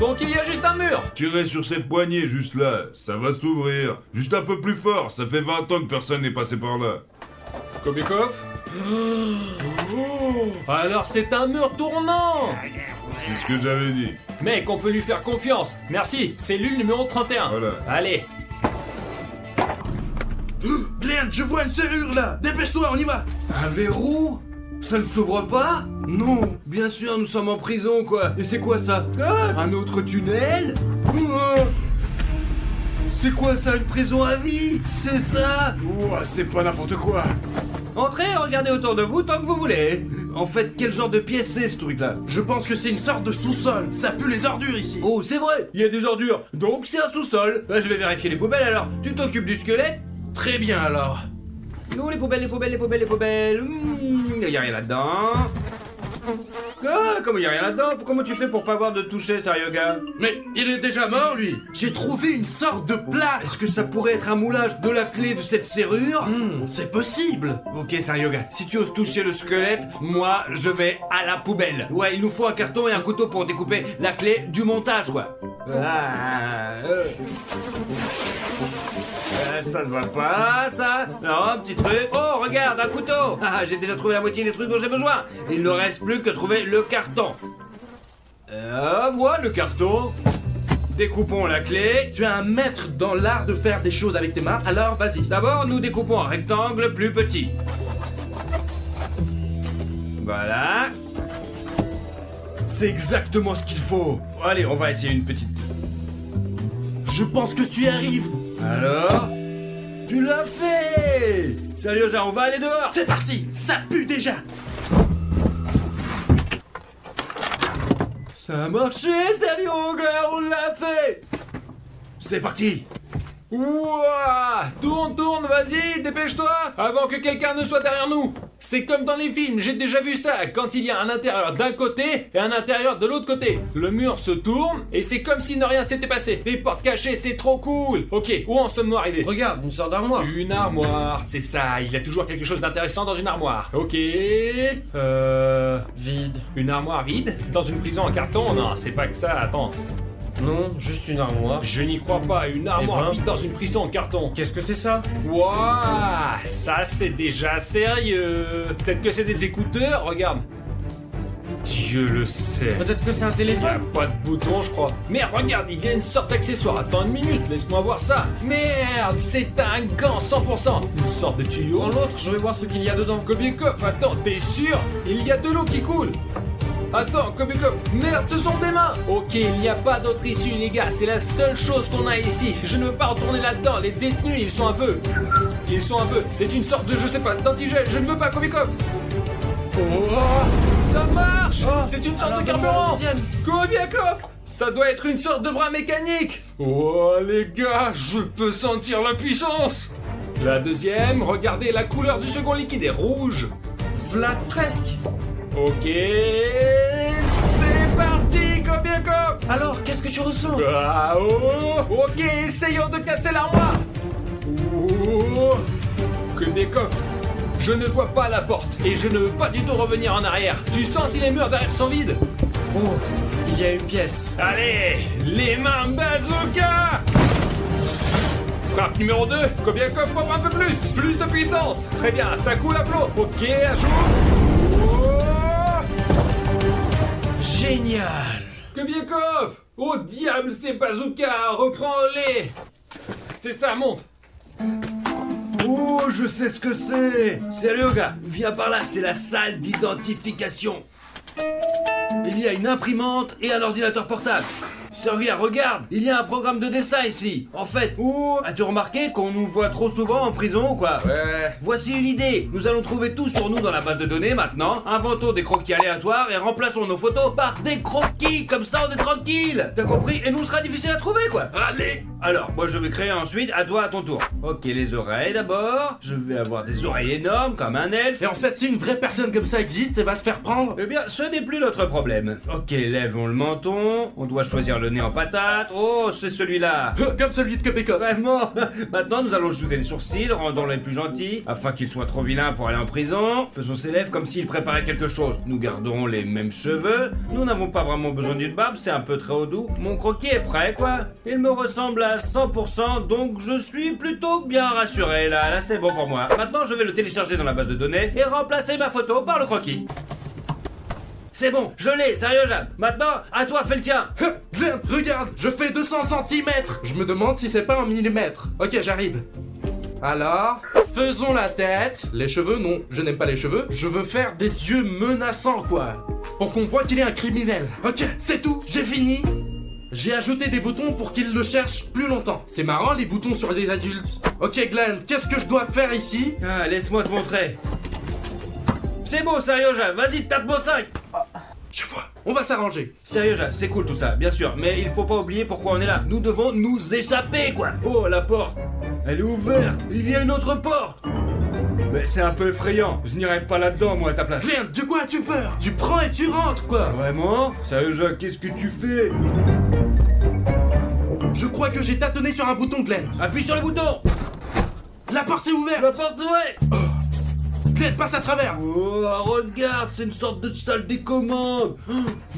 Donc il y a juste un mur. Tirez sur cette poignée juste là, ça va s'ouvrir. Juste un peu plus fort, ça fait 20 ans que personne n'est passé par là. Kobyakov? Oh, alors c'est un mur tournant. C'est ce que j'avais dit. Mec, on peut lui faire confiance. Merci, cellule numéro 31. Voilà. Allez. Glenn, je vois une serrure là. Dépêche-toi, on y va. Un verrou? Ça ne s'ouvre pas? Non. Bien sûr, nous sommes en prison quoi. Et c'est quoi ça? Un autre tunnel? C'est quoi ça, une prison à vie? C'est ça? Ouah, c'est pas n'importe quoi. Entrez, regardez autour de vous tant que vous voulez. En fait, quel genre de pièce c'est ce truc-là? Je pense que c'est une sorte de sous-sol. Ça pue les ordures ici. Oh, c'est vrai, il y a des ordures. Donc c'est un sous-sol. Bah, je vais vérifier les poubelles alors. Tu t'occupes du squelette? Très bien alors. Nous, les poubelles, les poubelles, les poubelles, les poubelles. Il n'y a rien là-dedans. Ah, comment il n'y a rien là-dedans? Comment tu fais pour pas avoir de toucher, sérieux gars? Mais il est déjà mort, lui. J'ai trouvé une sorte de plaque. Est-ce que ça pourrait être un moulage de la clé de cette serrure? C'est possible. Ok, sérieux gars, si tu oses toucher le squelette, moi, je vais à la poubelle. Ouais, il nous faut un carton et un couteau pour découper la clé du montage, quoi. Ça ne va pas, ça. Non, un petit truc. Oh, regarde, un couteau. Ah, j'ai déjà trouvé la moitié des trucs dont j'ai besoin. Il ne reste plus que trouver le carton. Voilà le carton. Découpons la clé. Tu es un maître dans l'art de faire des choses avec tes mains, alors vas-y. D'abord, nous découpons un rectangle plus petit. Voilà. C'est exactement ce qu'il faut. Allez, on va essayer une petite... Je pense que tu y arrives. Alors? Tu l'as fait! Sérieux, on va aller dehors! C'est parti! Ça pue déjà! Ça a marché, sérieux, gars, on l'a fait! C'est parti! Ouah! Tourne, tourne, vas-y, dépêche-toi! Avant que quelqu'un ne soit derrière nous! C'est comme dans les films, j'ai déjà vu ça, quand il y a un intérieur d'un côté et un intérieur de l'autre côté. Le mur se tourne et c'est comme si rien s'était passé. Des portes cachées, c'est trop cool. Ok, où en sommes-nous arrivés? Regarde, une sorte d'armoire. Une armoire, c'est ça, il y a toujours quelque chose d'intéressant dans une armoire. Ok, vide. Une armoire vide? Dans une prison en carton? Non, c'est pas que ça, attends. Non, juste une armoire. Je n'y crois pas, une armoire vide dans une prison en carton. Qu'est-ce que c'est ça? Wouah, ça c'est déjà sérieux. Peut-être que c'est des écouteurs, regarde. Dieu le sait. Peut-être que c'est un téléphone. Il n'y a pas de bouton, je crois. Merde, regarde, il y a une sorte d'accessoire. Attends une minute, laisse-moi voir ça. Merde, c'est un gant 100%. Une sorte de tuyau. Dans l'autre, je vais voir ce qu'il y a dedans. Kobyakov, attends, t'es sûr? Il y a de l'eau qui coule. Attends, Kobyakov, merde, ce sont des mains! Ok, il n'y a pas d'autre issue, les gars, c'est la seule chose qu'on a ici. Je ne veux pas retourner là-dedans, les détenus, ils sont un peu... C'est une sorte de, je sais pas, d'antigel, je ne veux pas, Kobyakov! Oh, ça marche! Oh, c'est une sorte de carburant! Kobyakov! Ça doit être une sorte de bras mécanique! Oh, les gars, je peux sentir la puissance! La deuxième, regardez la couleur du second liquide est rouge. Vlad presque! Ok, c'est parti, Kobyakov. Alors, qu'est-ce que tu ressens? Ok, essayons de casser l'armoire. des coffres. Je ne vois pas la porte et je ne veux pas du tout revenir en arrière. Tu sens si les murs derrière sont vides? Oh, il y a une pièce. Allez, les mains bazooka! Frappe numéro 2, Kobyakov pompe un peu plus. Plus de puissance. Très bien, ça coule à flot. Ok, à jour. Oh. Génial. Kobyakov, au diable ces bazookas, reprends-les. C'est ça, monte. Oh, je sais ce que c'est. Sérieux, gars, viens par là, c'est la salle d'identification. Il y a une imprimante et un ordinateur portable. Servia, regarde, il y a un programme de dessin ici. En fait, as-tu remarqué qu'on nous voit trop souvent en prison ou quoi? Ouais. Voici une idée. Nous allons trouver tout sur nous dans la base de données maintenant. Inventons des croquis aléatoires et remplaçons nos photos par des croquis. Comme ça, on est tranquille. T'as compris? Et nous, sera difficile à trouver, quoi. Allez. Alors, moi, je vais créer ensuite. À toi, à ton tour. Ok, les oreilles d'abord. Je vais avoir des oreilles énormes comme un elfe. Et en fait, si une vraie personne comme ça existe, elle va se faire prendre. Eh bien, ce n'est plus notre problème. Ok, lèvons le menton. On doit choisir le nez en patate. Oh, c'est celui-là. Comme celui de Kobyakov. Vraiment. Maintenant, nous allons ajouter les sourcils, rendons-les plus gentils, afin qu'ils soient trop vilains pour aller en prison. Faisons ses lèvres comme s'il préparait quelque chose. Nous garderons les mêmes cheveux. Nous n'avons pas vraiment besoin d'une barbe, c'est un peu très au doux. Mon croquis est prêt, quoi. Il me ressemble à 100%, donc je suis plutôt bien rassuré. Là, c'est bon pour moi. Maintenant, je vais le télécharger dans la base de données et remplacer ma photo par le croquis. C'est bon, je l'ai, sérieux, Jam. Maintenant, à toi, fais le tien. Regarde, je fais 200 cm. Je me demande si c'est pas un millimètre. Ok, j'arrive. Alors, faisons la tête. Les cheveux, non, je n'aime pas les cheveux. Je veux faire des yeux menaçants, quoi. Pour qu'on voit qu'il est un criminel. Ok, c'est tout, j'ai fini. J'ai ajouté des boutons pour qu'ils le cherchent plus longtemps. C'est marrant, les boutons sur des adultes. Ok, Glenn, qu'est-ce que je dois faire ici? Ah, laisse-moi te montrer. C'est beau, sérieux, Jam. Vas-y, tape-moi ça. Je vois, on va s'arranger. Sérieux, c'est cool tout ça, bien sûr. Mais il faut pas oublier pourquoi on est là. Nous devons nous échapper, quoi. Oh, la porte, elle est ouverte. Il y a une autre porte. Mais c'est un peu effrayant. Je n'irai pas là-dedans, moi, à ta place. Merde, de quoi as-tu peur? Tu prends et tu rentres, quoi. Vraiment? Sérieux, qu'est-ce que tu fais? Je crois que j'ai tâtonné sur un bouton, Glenn. Appuie sur le bouton. La porte est ouverte. La porte est ouverte. Oh. Glenn, passe à travers. Oh, regarde, c'est une sorte de salle des commandes.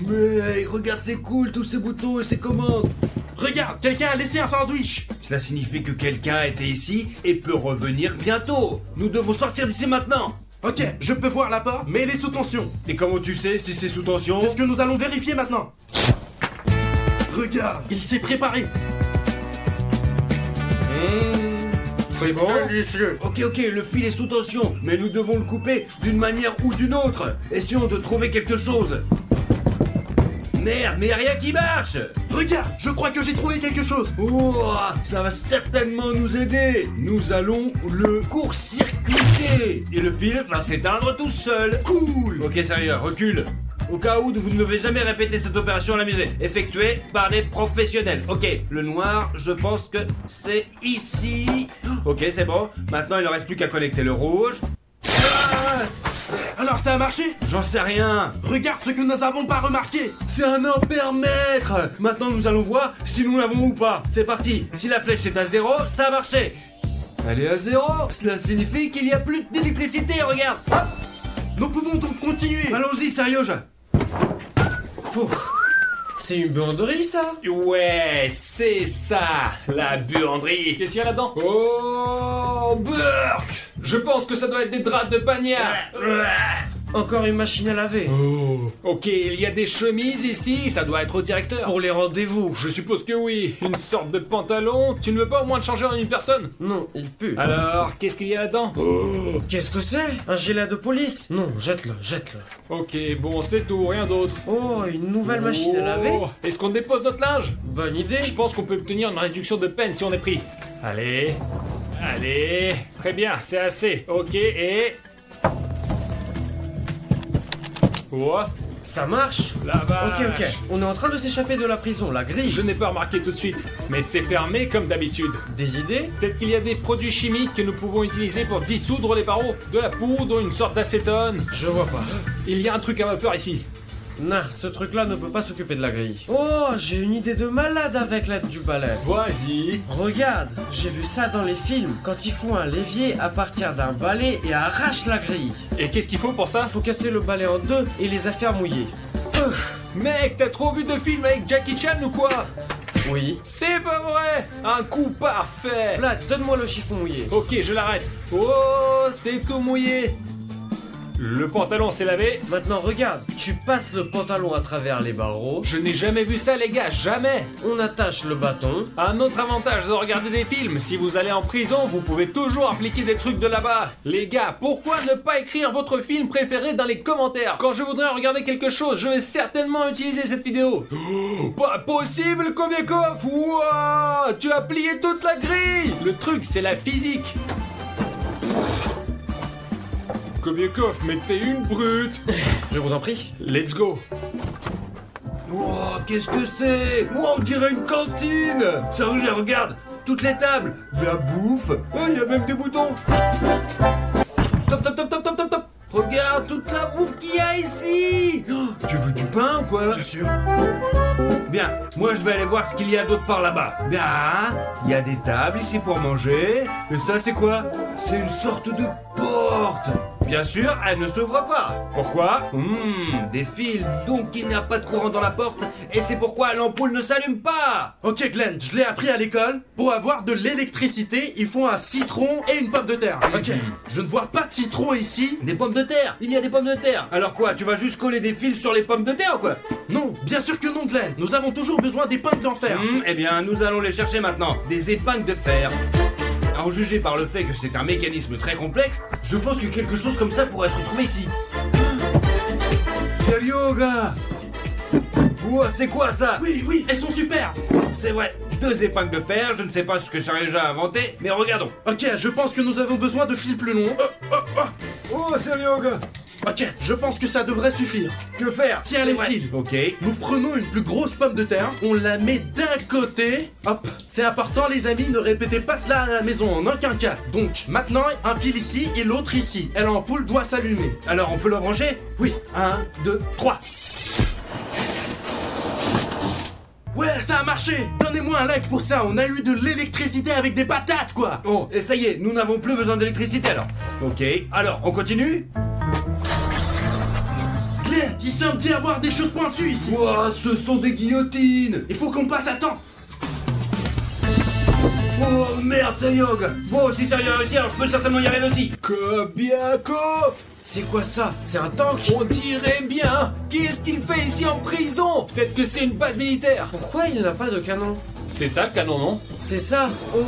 Mais regarde, c'est cool, tous ces boutons et ces commandes. Regarde, quelqu'un a laissé un sandwich. Cela signifie que quelqu'un était ici et peut revenir bientôt. Nous devons sortir d'ici maintenant. Ok, je peux voir la porte, mais elle est sous tension. Et comment tu sais si c'est sous tension? C'est ce que nous allons vérifier maintenant. Regarde, il s'est préparé. C'est bon? Ok, le fil est sous tension, mais nous devons le couper d'une manière ou d'une autre. Essayons de trouver quelque chose. Merde, mais y a rien qui marche! Regarde, je crois que j'ai trouvé quelque chose. Oh, ça va certainement nous aider. Nous allons le court-circuiter. Et le fil va s'éteindre tout seul. Cool! Ok, sérieux, recule. Au cas où, vous ne devez jamais répéter cette opération à la musée. Effectuée par des professionnels. Ok, le noir, je pense que c'est ici. Ok, c'est bon. Maintenant, il ne reste plus qu'à connecter le rouge. Alors, ça a marché? J'en sais rien. Regarde ce que nous n'avons pas remarqué. C'est un ampère-mètre. Maintenant, nous allons voir si nous l'avons ou pas. C'est parti. Si la flèche est à 0, ça a marché. Elle est à 0. Cela signifie qu'il n'y a plus d'électricité. Regarde. Hop. Nous pouvons donc continuer. Allons-y, sérieux, Jam. C'est une buanderie, ça? Ouais, c'est ça, la buanderie. Qu'est-ce qu'il y a là-dedans? Oh, Burk! Je pense que ça doit être des draps de bagnard. Encore une machine à laver. Oh. Ok, il y a des chemises ici, ça doit être au directeur. Pour les rendez-vous. Je suppose que oui. Une sorte de pantalon. Tu ne veux pas au moins te changer en une personne? Non, il pue. Alors, qu'est-ce qu'il y a là-dedans? Oh. Qu'est-ce que c'est? Un gilet de police? Non, jette-le, jette-le. Ok, bon, c'est tout, rien d'autre. Oh, une nouvelle machine à laver. Est-ce qu'on dépose notre linge? Bonne idée. Je pense qu'on peut obtenir une réduction de peine si on est pris. Allez, allez. Très bien, c'est assez. Ok, et... ça marche? La vache. Ok, on est en train de s'échapper de la prison, la grille. Je n'ai pas remarqué tout de suite, mais c'est fermé comme d'habitude. Des idées? Peut-être qu'il y a des produits chimiques que nous pouvons utiliser pour dissoudre les barreaux. De la poudre, une sorte d'acétone. Je vois pas. Il y a un truc à vapeur ici. Nah, ce truc-là ne peut pas s'occuper de la grille. Oh, j'ai une idée de malade avec l'aide du balai. Vas-y. Regarde, j'ai vu ça dans les films, quand ils font un levier à partir d'un balai et arrachent la grille. Et qu'est-ce qu'il faut pour ça? Faut casser le balai en deux et les affaires mouillées. Mec, t'as trop vu de films avec Jackie Chan ou quoi? Oui. C'est pas vrai. Un coup parfait. Vlad, donne-moi le chiffon mouillé. Ok, je l'arrête. Oh, c'est tout mouillé. Le pantalon s'est lavé. Maintenant regarde, tu passes le pantalon à travers les barreaux. Je n'ai jamais vu ça les gars, jamais. On attache le bâton. Un autre avantage de regarder des films, si vous allez en prison, vous pouvez toujours appliquer des trucs de là-bas. Les gars, pourquoi ne pas écrire votre film préféré dans les commentaires? Quand je voudrais regarder quelque chose, je vais certainement utiliser cette vidéo. Oh, pas possible Kobyakov. Wouah, tu as plié toute la grille. Le truc c'est la physique. Kobyakov, mais t'es une brute. Je vous en prie. Let's go. Oh, qu'est-ce que c'est? Oh, on dirait une cantine. Sérieux, regarde, toutes les tables, de la bouffe. Ah, il y a même des boutons. Stop, stop, stop, stop, stop, stop. Regarde toute la bouffe qu'il y a ici. Oh, tu veux du pain ou quoi? Bien sûr. Bien, moi je vais aller voir ce qu'il y a d'autre par là-bas. Bien, il y a des tables ici pour manger. Et ça, c'est quoi? C'est une sorte de porte. Bien sûr, elle ne s'ouvre pas. Pourquoi? Des fils, donc il n'y a pas de courant dans la porte, et c'est pourquoi l'ampoule ne s'allume pas. Ok Glenn, je l'ai appris à l'école, pour avoir de l'électricité, il faut un citron et une pomme de terre. Ok, je ne vois pas de citron ici. Des pommes de terre, il y a des pommes de terre. Alors quoi, tu vas juste coller des fils sur les pommes de terre ou quoi? Non, bien sûr que non Glenn, nous avons toujours besoin d'épingles d'en fer. Eh bien, nous allons les chercher maintenant, des épingles de fer. En jugé par le fait que c'est un mécanisme très complexe, je pense que quelque chose comme ça pourrait être trouvé ici. Sérieux, gars? Ouah, c'est quoi ça? Oui, elles sont super. C'est vrai, deux épingles de fer, je ne sais pas ce que ça aurait déjà inventé, mais regardons. Ok, je pense que nous avons besoin de fils plus longs. Oh, sérieux, gars? Ok, je pense que ça devrait suffire. Que faire? Tiens les fils. Ok. Nous prenons une plus grosse pomme de terre, on la met d'un côté. Hop. C'est important les amis, ne répétez pas cela à la maison en aucun cas. Donc, maintenant, un fil ici et l'autre ici. Et l'ampoule doit s'allumer. Alors on peut la brancher? Oui. 1, 2, 3. Ouais, ça a marché. Donnez-moi un like pour ça, on a eu de l'électricité avec des patates quoi. Oh, et ça y est, nous n'avons plus besoin d'électricité alors. Ok, alors on continue. Il semble d'y avoir des choses pointues ici. Ouah, ce sont des guillotines. Il faut qu'on passe à temps. Oh merde, c'est Yoga. Bon, si ça vient à réussir, je peux certainement y arriver aussi. Kobyakov. C'est quoi ça? C'est un tank? On dirait bien. Qu'est-ce qu'il fait ici en prison? Peut-être que c'est une base militaire. Pourquoi il n'a pas de canon? C'est ça le canon, non? C'est ça? Oh,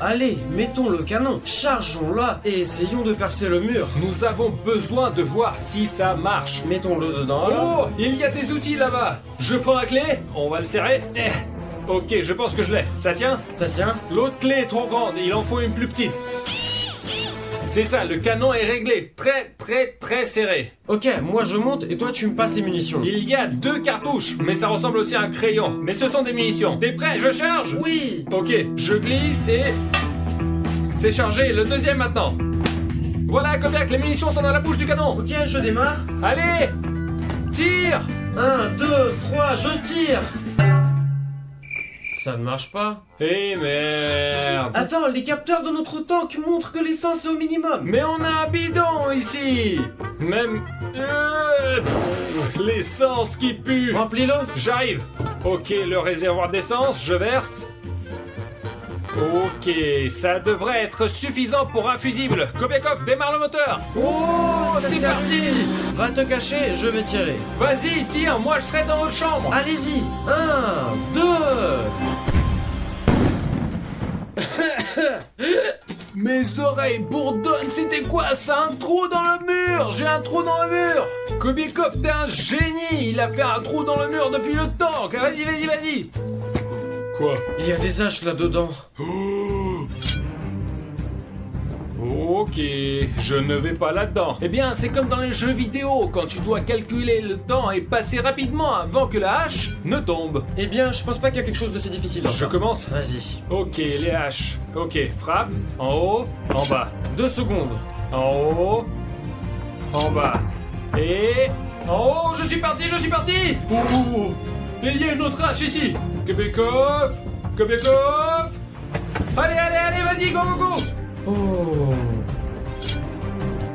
allez, mettons le canon, chargeons-la et essayons de percer le mur. Nous avons besoin de voir si ça marche. Mettons-le dedans. Oh, il y a des outils là-bas. Je prends la clé, on va le serrer. Ok, je pense que je l'ai. Ça tient? Ça tient. L'autre clé est trop grande, il en faut une plus petite. C'est ça, le canon est réglé, très serré. Ok, moi je monte et toi tu me passes les munitions. Il y a deux cartouches, mais ça ressemble aussi à un crayon. Mais ce sont des munitions. T'es prêt? Je charge? Oui. Ok, je glisse et... c'est chargé, le deuxième maintenant. Voilà, Kobiak, les munitions sont dans la bouche du canon. Ok, je démarre. Allez, tire. 1, 2, 3, je tire. Ça ne marche pas. Eh merde. Attends, les capteurs de notre tank montrent que l'essence est au minimum. Mais on a un bidon ici. Même... l'essence qui pue. Remplis-le. J'arrive. Ok, le réservoir d'essence, je verse. Ok, ça devrait être suffisant pour un fusible. Kobyakov, démarre le moteur. Oh, c'est parti. Va te cacher, je vais tirer. Vas-y, tire, moi je serai dans l'autre chambre. Allez-y. 1, 2. Mes oreilles bourdonnent, c'était quoi ça? Un trou dans le mur. J'ai un trou dans le mur. Kobyakov, t'es un génie. Il a fait un trou dans le mur depuis le temps. Vas-y, vas-y, vas-y. Quoi? Il y a des haches là-dedans. Ok, je ne vais pas là-dedans. Eh bien, c'est comme dans les jeux vidéo, quand tu dois calculer le temps et passer rapidement avant que la hache ne tombe. Eh bien, je pense pas qu'il y a quelque chose de si difficile. Je commence? Vas-y. Ok, les haches. Ok, frappe, en haut, en bas. 2 secondes. En haut, en bas. Et... Oh, je suis parti. Oh, et il y a une autre hache ici. Kobyakov. Allez, vas-y, go. Oh.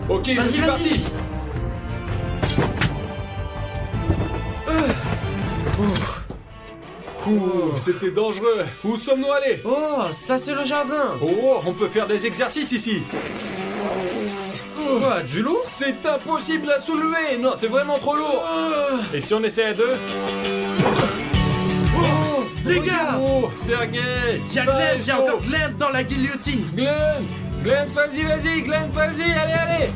Ok, je suis parti. C'était dangereux. Où sommes-nous allés? Oh, ça c'est le jardin. Oh, on peut faire des exercices ici. Quoi, du lourd? C'est impossible à soulever. Non, c'est vraiment trop lourd. Et si on essaie à deux? Oh, les gars! Oh, Sergueï! Il y a encore Glent dans la guillotine. Glent, vas-y, Glent, vas-y, allez.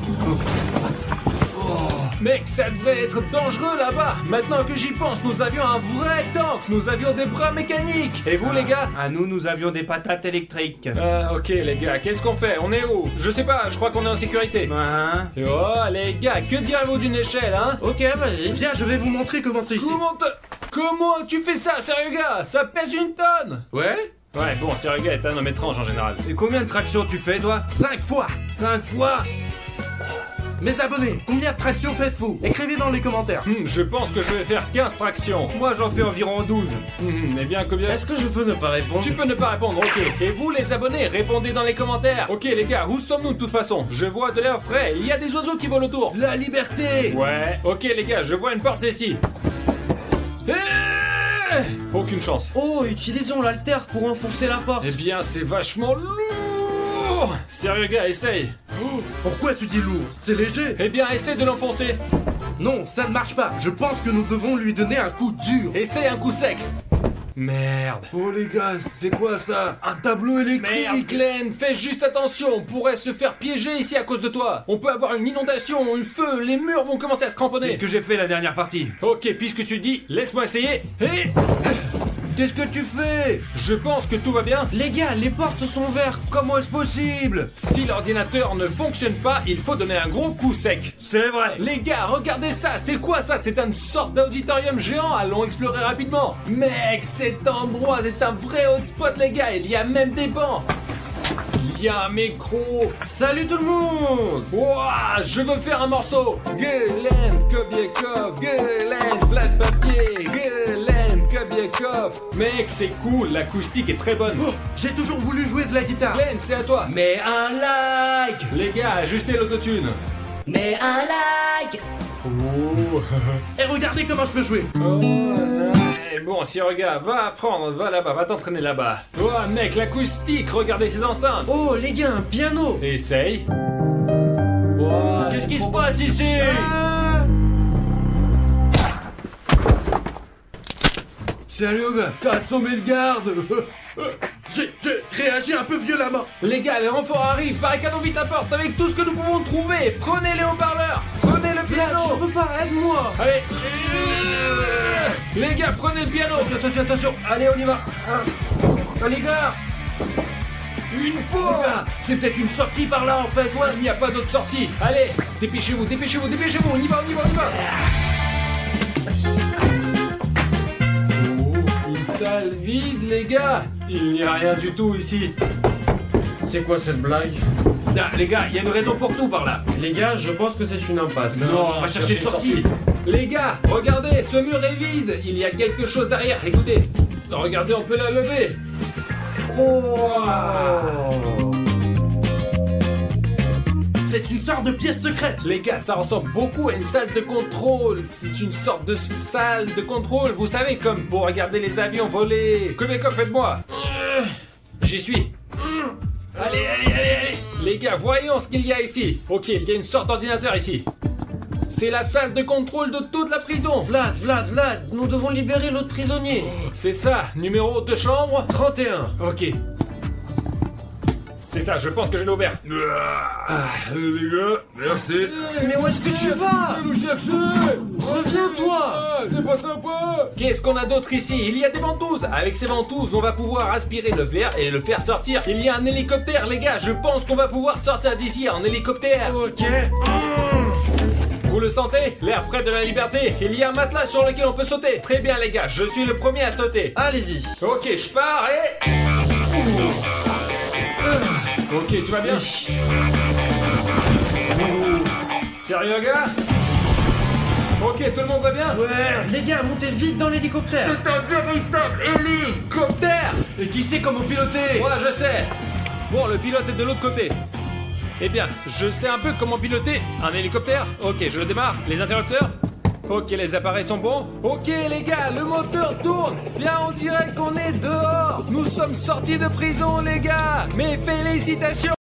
Mec, ça devrait être dangereux là-bas. Maintenant que j'y pense, nous avions un vrai tank. Nous avions des bras mécaniques. Et vous, les gars? Nous avions des patates électriques. Ok, les gars, qu'est-ce qu'on fait? On est où? Je sais pas, je crois qu'on est en sécurité. Oh, les gars, que direz-vous d'une échelle, hein? Ok, vas-y. Viens, je vais vous montrer comment c'est ici. Comment tu fais ça, sérieux, gars? Ça pèse une tonne. Ouais, bon, sérieux, gars, est un homme étrange en général. Et combien de tractions tu fais, toi? 5 fois. Mes abonnés, combien de tractions faites-vous? Écrivez dans les commentaires. Je pense que je vais faire 15 tractions. Moi, j'en fais environ 12. Eh bien, combien? Est-ce que je peux ne pas répondre? Tu peux ne pas répondre, ok. Et vous, les abonnés, répondez dans les commentaires. Ok, les gars, où sommes-nous de toute façon? Je vois de l'air frais. Il y a des oiseaux qui volent autour. La liberté! Ouais. Ok, les gars, je vois une porte ici. Aucune chance. Oh, utilisons l'haltère pour enfoncer la porte. Eh bien, c'est vachement lourd. Sérieux, gars, essaye. Pourquoi tu dis lourd? C'est léger. Eh bien, essaie de l'enfoncer. Non, ça ne marche pas. Je pense que nous devons lui donner un coup dur. Essaie un coup sec. Merde. Oh les gars, c'est quoi ça? Un tableau électrique. Merde, Glenn, fais juste attention. On pourrait se faire piéger ici à cause de toi. On peut avoir une inondation, un feu, les murs vont commencer à se cramponner. C'est ce que j'ai fait la dernière partie. Ok, puisque tu dis, laisse-moi essayer. Qu'est-ce que tu fais? Je pense que tout va bien. Les gars, les portes se sont ouvertes. Comment est-ce possible? Si l'ordinateur ne fonctionne pas, il faut donner un gros coup sec. C'est vrai. Les gars, regardez ça. C'est quoi ça? C'est une sorte d'auditorium géant. Allons explorer rapidement. Mec, cet endroit, c'est un vrai hotspot, les gars. Il y a même des bancs. Il y a un micro. Salut tout le monde. Ouah, je veux faire un morceau. Gueulent, Kobyakov, Gueulent, Vlad Papier, Gueulent. Mec, c'est cool, l'acoustique est très bonne. Oh, j'ai toujours voulu jouer de la guitare. Glenn, c'est à toi. Mais un lag. Les gars, ajustez l'autotune. Mais un lag. Et regardez comment je peux jouer. Bon, si regarde, va apprendre, va là-bas, va t'entraîner là-bas. Oh mec, l'acoustique, regardez ces enceintes. Oh les gars, un piano. Essaye. Qu'est-ce qui se passe ici? Sérieux, gars, t'as assommé le garde. J'ai réagi un peu violemment. Les gars, les renforts arrivent. Barricadons vite la porte avec tout ce que nous pouvons trouver. Prenez les haut-parleurs. Prenez le piano. Je peux pas, aide-moi. Allez. Les gars, prenez le piano. Attention. Allez, on y va. Les gars. Une porte. C'est peut-être une sortie par là, en fait. Il n'y a pas d'autre sortie. Allez, dépêchez-vous. On y va. Salle vide, les gars. Il n'y a rien du tout ici. C'est quoi cette blague? Les gars, il y a une raison pour tout par là. Les gars, je pense que c'est une impasse. Non, on va chercher une sortie. Les gars, regardez, ce mur est vide. Il y a quelque chose derrière, écoutez. Regardez, on peut la lever. C'est une sorte de pièce secrète. Les gars, ça ressemble beaucoup à une salle de contrôle. C'est une sorte de salle de contrôle, vous savez, comme pour regarder les avions voler. Kobyakov, faites-moi. J'y suis. Allez. Les gars, voyons ce qu'il y a ici. Ok, il y a une sorte d'ordinateur ici. C'est la salle de contrôle de toute la prison. Vlad, nous devons libérer l'autre prisonnier. C'est ça, numéro de chambre 31. Ok. C'est ça, je pense que je l'ai ouvert. Les gars, merci. Mais où est-ce que tu vas? Je vais nous chercher. Reviens-toi. C'est pas sympa. Qu'est-ce qu'on a d'autre ici? Il y a des ventouses. Avec ces ventouses, on va pouvoir aspirer le verre et le faire sortir. Il y a un hélicoptère, les gars. Je pense qu'on va pouvoir sortir d'ici en hélicoptère. Ok. Vous le sentez? L'air frais de la liberté. Il y a un matelas sur lequel on peut sauter. Très bien, les gars. Je suis le premier à sauter. Allez-y. Ok, je pars et... Ok, tu vas bien? Sérieux, gars? Ok, tout le monde va bien? Ouais. Les gars, montez vite dans l'hélicoptère. C'est un véritable hélicoptère. Et qui sait comment piloter? Moi, je sais. Bon, le pilote est de l'autre côté. Eh bien, je sais un peu comment piloter un hélicoptère. Ok, je le démarre. Les interrupteurs. Ok, les appareils sont bons. Ok, les gars, le moteur tourne. Bien, on dirait qu'on est dehors. Nous sommes sortis de prison, les gars. Mais félicitations.